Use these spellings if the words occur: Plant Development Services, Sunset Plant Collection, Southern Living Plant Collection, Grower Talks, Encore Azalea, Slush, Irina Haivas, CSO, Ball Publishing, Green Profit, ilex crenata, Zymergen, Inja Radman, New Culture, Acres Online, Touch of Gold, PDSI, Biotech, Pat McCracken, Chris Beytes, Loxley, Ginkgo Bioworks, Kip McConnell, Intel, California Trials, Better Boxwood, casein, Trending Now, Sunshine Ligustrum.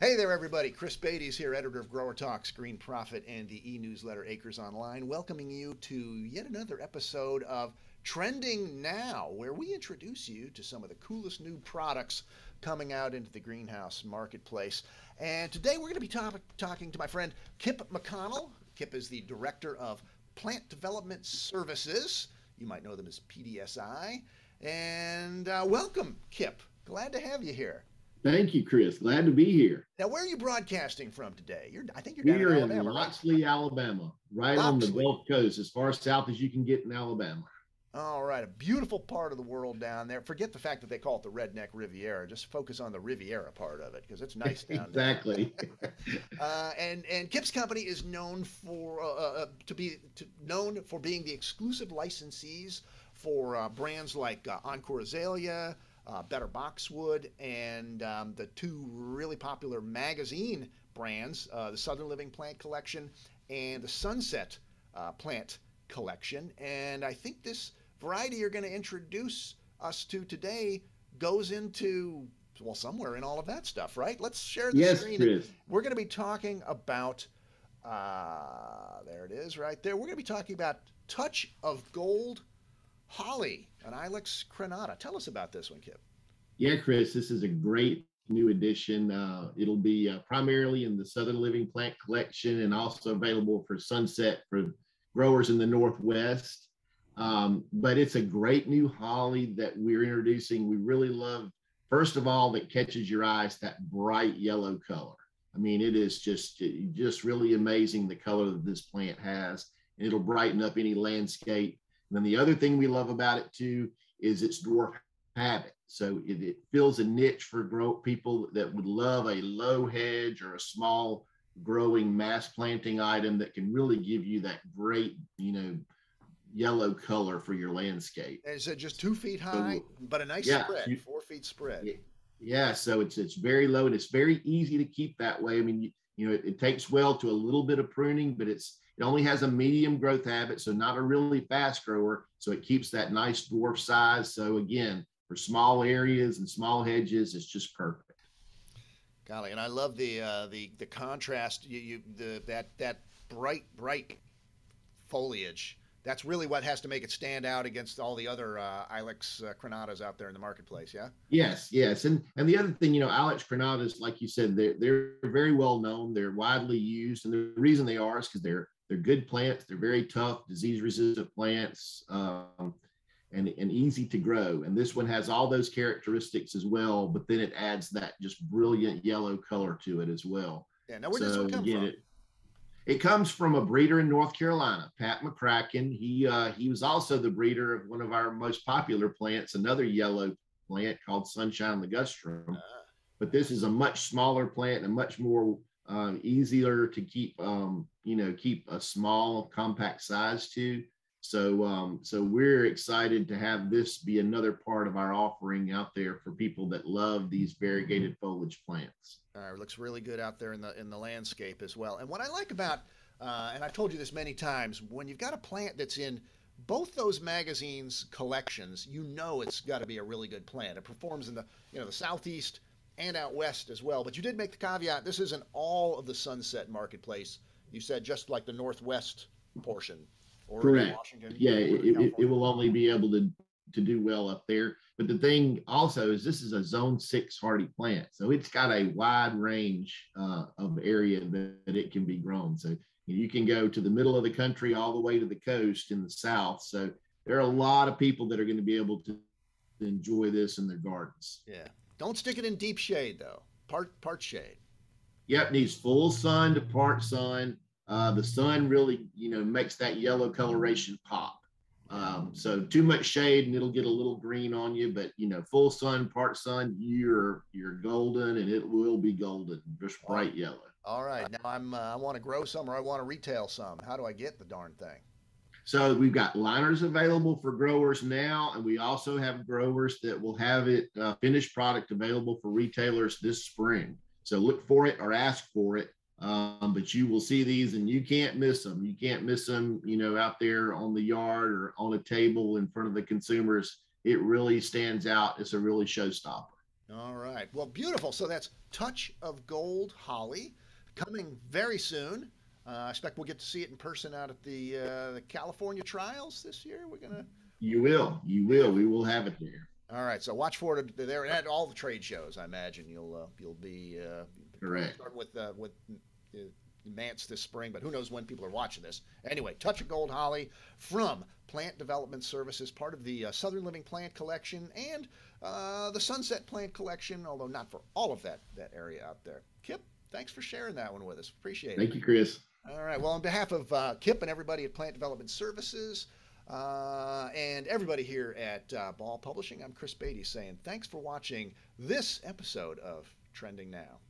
Hey there, everybody. Chris Beytes here, editor of Grower Talks, Green Profit, and the e-newsletter Acres Online, welcoming you to yet another episode of Trending Now, where we introduce you to some of the coolest new products coming out into the greenhouse marketplace. And today we're going to be talking to my friend Kip McConnell. Kip is the director of Plant Development Services. You might know them as PDSI. And welcome, Kip. Glad to have you here. Thank you, Chris. Glad to be here. Now, where are you broadcasting from today? I think you're down in Alabama. We are in Loxley, right? Alabama, right on the Gulf Coast, as far south as you can get in Alabama. All right, a beautiful part of the world down there. Forget the fact that they call it the Redneck Riviera. Just focus on the Riviera part of it because it's nice down there. Exactly. and Kip's company is known for being the exclusive licensees for brands like Encore Azalea, Better Boxwood, and the two really popular magazine brands, the Southern Living Plant Collection and the Sunset Plant Collection. And I think this variety you're going to introduce us to today goes into, well, somewhere in all of that stuff, right? Let's share the screen. Chris. We're going to be talking about, there it is right there. We're going to be talking about Touch of Gold Holly, an Ilex crenata. Tell us about this one, Kip. Yeah, Chris, this is a great new addition. It'll be primarily in the Southern Living Plant Collection and also available for Sunset for growers in the Northwest. But it's a great new holly that we're introducing. We really love, first of all, that catches your eyes, that bright yellow color. I mean, it is just really amazing the color that this plant has. And it'll brighten up any landscape. And then the other thing we love about it too is its dwarf habit. So it fills a niche for people that would love a low hedge or a small growing mass planting item that can really give you that great, yellow color for your landscape. And so just 2 feet high, but a nice spread, 4 feet spread. Yeah, so it's very low and it's very easy to keep that way. I mean, it takes to a little bit of pruning, but it only has a medium growth habit, so not a really fast grower, so it keeps that nice dwarf size. So again, for small areas and small hedges, it's just perfect. Golly, and I love the contrast. That bright foliage. That's really what has to make it stand out against all the other ilex crenatas out there in the marketplace, yeah? Yes. And the other thing, ilex crenatas, like you said, they're very well known. They're widely used. And the reason they are is because they're good plants. They're very tough, disease-resistant plants, and easy to grow. And this one has all those characteristics as well, but then it adds that just brilliant yellow color to it as well. Yeah, now where does it come from? It comes from a breeder in North Carolina, Pat McCracken. He was also the breeder of one of our most popular plants, another yellow plant called Sunshine Ligustrum. But this is a much smaller plant and much more easier to keep, keep a small compact size to. So we're excited to have this be another part of our offering out there for people that love these variegated foliage plants. It looks really good out there in the landscape as well. And what I like about, and I've told you this many times, when you've got a plant that's in both those magazines' collections, it's got to be a really good plant. It performs in the Southeast and out West as well. But you did make the caveat, this isn't all of the Sunset marketplace. You said just like the Northwest portion. Correct. Washington, it will only be able to do well up there. But the thing also is this is a zone 6 hardy plant, so it's got a wide range of area that it can be grown. So you can go to the middle of the country all the way to the coast in the south. So there are a lot of people that are going to be able to enjoy this in their gardens. Yeah, don't stick it in deep shade though. Part shade. Yep, needs full sun to part sun. The sun really, makes that yellow coloration pop. So too much shade and it'll get a little green on you, but full sun, part sun, you're golden, and it will be golden, just bright yellow. All right. Now I want to grow some, or I want to retail some. How do I get the darn thing? So we've got liners available for growers now, and we also have growers that will have it finished product available for retailers this spring. So look for it or ask for it. But you will see these and you can't miss them. You can't miss them, out there on the yard or on a table in front of the consumers. It really stands out. It's a really showstopper. All right. Well, beautiful. So that's Touch of Gold Holly coming very soon. I expect we'll get to see it in person out at the California Trials this year. We're gonna. You will. You will. We will have it there. All right. So watch for it there and at all the trade shows. I imagine you'll be correct. Start with Mance this spring, but who knows when people are watching this. Anyway, Touch of Gold Holly from Plant Development Services, part of the Southern Living Plant Collection and the Sunset Plant Collection, although not for all of that area out there. Kip, thanks for sharing that one with us. Appreciate it. Thank you, Chris. All right. Well, on behalf of Kip and everybody at Plant Development Services and everybody here at Ball Publishing, I'm Chris Beytes saying thanks for watching this episode of Trending Now.